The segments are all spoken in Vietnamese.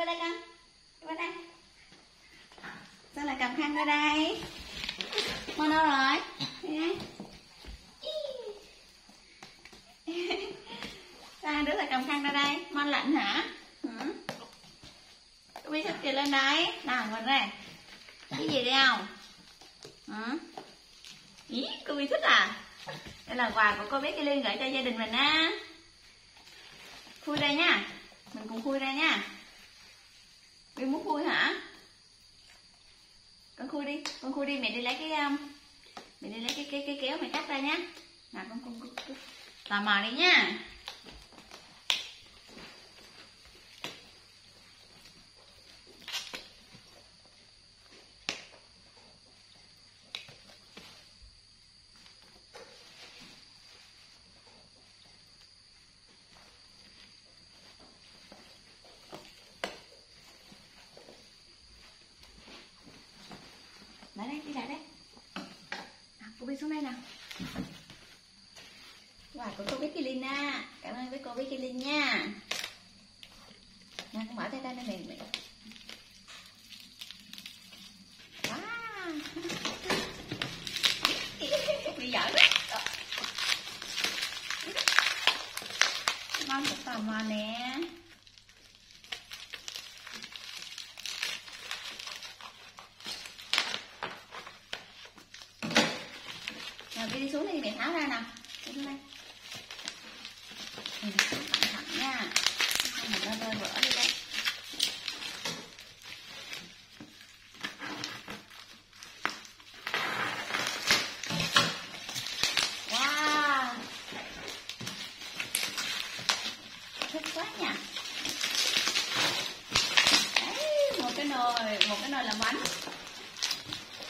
vô đây con. Vô đây. Sao lại cầm khăn vô đây? Con đâu rồi? Sao đứa lại cầm khăn ra đây? Mon lạnh hả? Cô biết sắp kìa lên đấy. Nào mình ra. Cái gì đây không? Hả? Ý, cô biết thích à? Đây là quà của cô Peggy Lin gửi cho gia đình mình á. Khui ra nha. Mình cùng khui ra nha. Bi muốn khui hả? Con khui đi. Con khui đi, mẹ đi lấy cái kéo mày cắt ra nhá. Nào con tò mò đi nha. Lại đây, đi lại đây. Cô Bi xuống đây nào. Quà của cô Peggy Lin à. Cảm ơn với cô Peggy Lin nha. Nào con bỏ tay ra đây mình. Wow. Bị giỡn đấy. Ngon thật tò mò nè. Nào đi xuống đây mẹ tháo ra nào. Đi xuống đây. Thẳng nha. Mình ra vỡ đi đây. Wow. Thích quá nha. Đấy, một cái nồi làm bánh.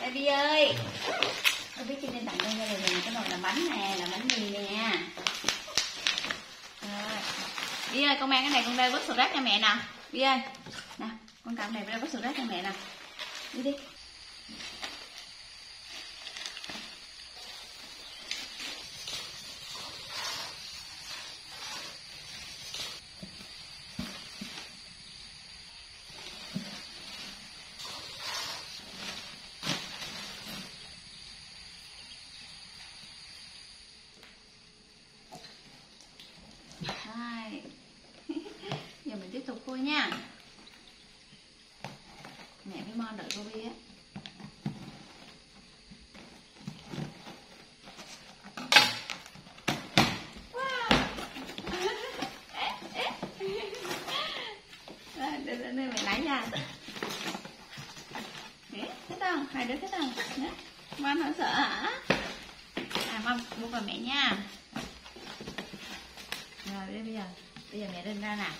Baby ơi. Cô biết trên tặng cho gia đình mình cái nồi làm bánh nè, làm bánh mì nè nha. Bi ơi, con mang cái này con đây vớt sầu rác cho mẹ nè. Bi ơi, nè, con cầm này đây vớt sầu rác cho mẹ nè. Đi đi. Giờ mình tiếp tục khui nha. Mẹ với Mon đợi cô Bi á. Wow. Đây mẹ lấy ra. Thích không? Hai đứa thích không? Mon không sợ hả? À Mon buông vào mẹ nha. Rồi bây giờ mẹ lên ra nè.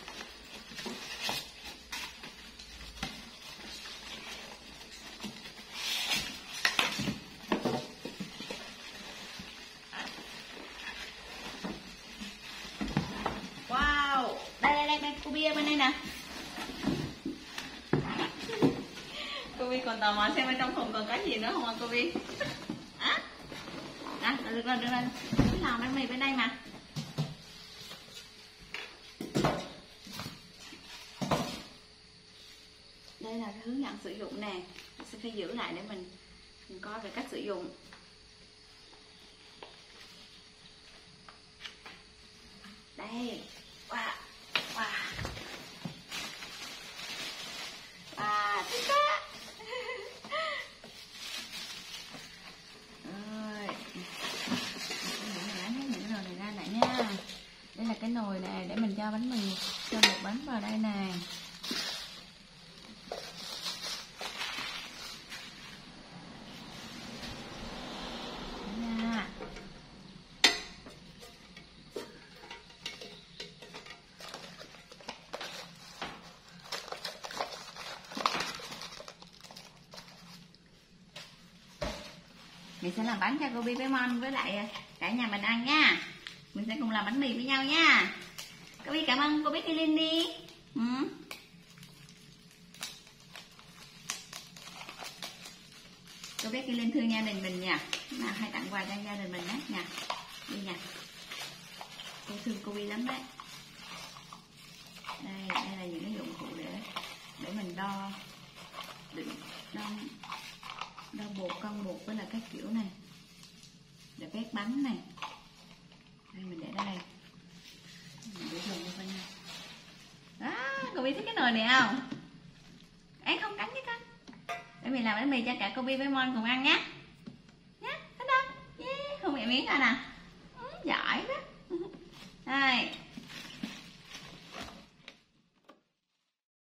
Wow, đây cô Bi bên đây nè. Cô Bi còn tò mò xem ở trong thùng còn có gì nữa không ạ cô Bi? Hả? À, được rồi. Cái lò bánh mì bên đây mà. Đây là cái hướng dẫn sử dụng nè, mình sẽ phải giữ lại để mình coi về cách sử dụng. Đây, wow, thích quá. Rồi, mình cái nồi này ra lại nha. Đây là cái nồi này để mình cho bánh mì, cho bột bánh vào đây nè. Mình sẽ làm bánh cho cô Bi với Mon với lại cả nhà mình ăn nha. Mình sẽ cùng làm bánh mì với nhau nha. Cô Bi cảm ơn cô Peggy Lin đi. Cô Peggy Lin thương gia đình mình nha. Nào hay tặng quà cho gia đình mình đấy nha. Đi nha. Cô thương cô Bi lắm đấy. Đây là những cái dụng cụ để đo định đo bột, cân bột với là các kiểu này để vét bánh này. Đây mình để đây, mình để dùng coi nha. Đó, cô Bi thích cái nồi này không? Ăn không cắn chứ con. Để mình làm bánh mì cho cả cô Bi với Mon cùng ăn nhé. Nhá, thích không? Yeah, không mẹ miếng ra nè. Giỏi đó. Đây.